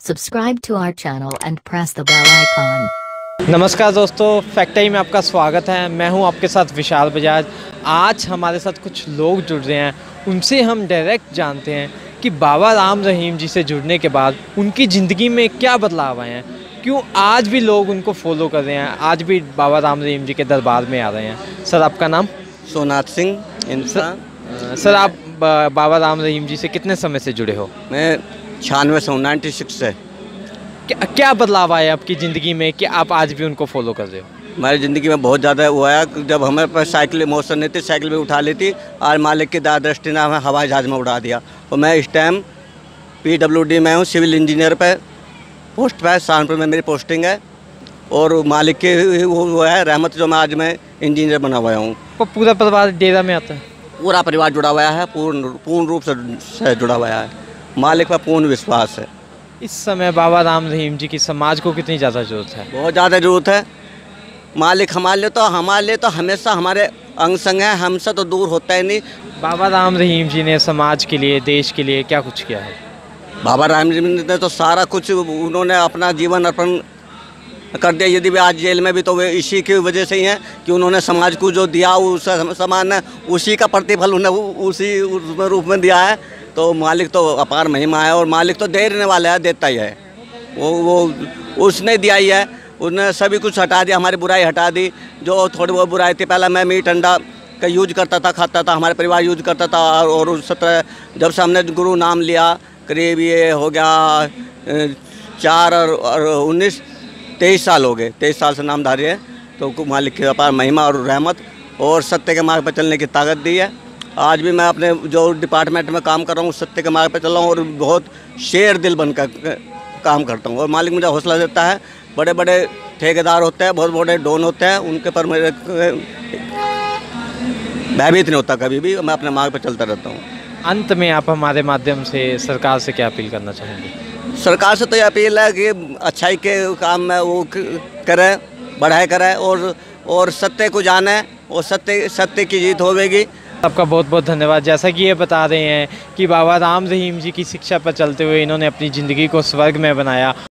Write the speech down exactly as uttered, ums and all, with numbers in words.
Subscribe to our channel and press the bell icon. नमस्कार दोस्तों, फैक्टाई में आपका स्वागत है। मैं हूं आपके साथ विशाल बजाज। आज हमारे साथ कुछ लोग जुड़ रहे हैं, उनसे हम डायरेक्ट जानते हैं कि बाबा राम रहीम जी से जुड़ने के बाद उनकी ज़िंदगी में क्या बदलाव आए हैं, क्यों आज भी लोग उनको फॉलो कर रहे हैं, आज भी बाबा राम रहीम जी के दरबार में आ रहे हैं। सर, आपका नाम? सोनाथ सिंह इंसान। सर, सर आप बाबा राम रहीम जी से कितने समय से जुड़े हो? मैं छियानवे सौ नाइन्टी सिक्स से। क्या, क्या बदलाव आया आपकी ज़िंदगी में कि आप आज भी उनको फॉलो कर रहे हो? हमारी ज़िंदगी में बहुत ज़्यादा वो आया। जब हमारे पास साइकिल मोटर नहीं थी, साइकिल भी उठा लेती और मालिक की दादृष्टि ने हमें हवाई जहाज़ में उड़ा दिया। और मैं इस टाइम पीडब्ल्यूडी में हूँ, सिविल इंजीनियर पे पोस्ट पर सहारनपुर में मेरी पोस्टिंग है। और मालिक के वो वो है रहमत, जो मैं आज मैं इंजीनियर बना हुआ हूँ। तो पूरा परिवार डेरा में आता है? पूरा परिवार जुड़ा हुआ है, पूर्ण पूर्ण रूप से जुड़ा हुआ है। मालिक पर पूर्ण विश्वास है। इस समय बाबा राम रहीम जी की समाज को कितनी ज़्यादा ज़रूरत है? बहुत ज़्यादा ज़रूरत है। मालिक हमारे लिए तो हमारे लिए तो हमेशा हमारे अंग संग है, हमसे तो दूर होता ही नहीं। बाबा राम रहीम जी ने समाज के लिए, देश के लिए क्या कुछ किया है? बाबा राम रहीम जी ने तो सारा कुछ, उन्होंने अपना जीवन अर्पण कर दिया। यदि वे आज जेल में भी तो वे इसी की वजह से ही हैं कि उन्होंने समाज को जो दिया उस समान है, उसी का प्रतिफल उन्हें उसी रूप में दिया है। तो मालिक तो अपार महिमा है और मालिक तो देने वाला है, देता ही है। वो वो उसने दिया ही है, उसने सभी कुछ हटा दिया, हमारी बुराई हटा दी। जो थोड़ी बहुत बुराई थी, पहले मैं मीट अंडा का यूज करता था, खाता था, हमारे परिवार यूज करता था। और उस तरह जब से हमने गुरु नाम लिया, करीब ये हो गया चार और उन्नीस तेईस साल हो गए, तेईस साल से नामधारी है। तो मालिक की अपार महिमा और रहमत और सत्य के मार्ग पर चलने की ताकत दी है। आज भी मैं अपने जो डिपार्टमेंट में काम कर रहा हूँ, सत्य के मार्ग पर चल रहा हूँ और बहुत शेर दिल बनकर काम करता हूँ। और मालिक मुझे हौसला देता है। बड़े बड़े ठेकेदार होते हैं, बहुत बड़े डॉन होते हैं, उनके पर मेरे भयभीत नहीं होता कभी भी। मैं अपने मार्ग पर चलता रहता हूँ। अंत में आप हमारे माध्यम से सरकार से क्या अपील करना चाहेंगे? सरकार से तो ये अपील है कि अच्छाई के काम में वो करें, बढ़ाए करें और और सत्य को जाने और सत्य सत्य की जीत होगी। आपका बहुत बहुत धन्यवाद। जैसा कि ये बता रहे हैं कि बाबा राम रहीम जी की शिक्षा पर चलते हुए इन्होंने अपनी ज़िंदगी को स्वर्ग में बनाया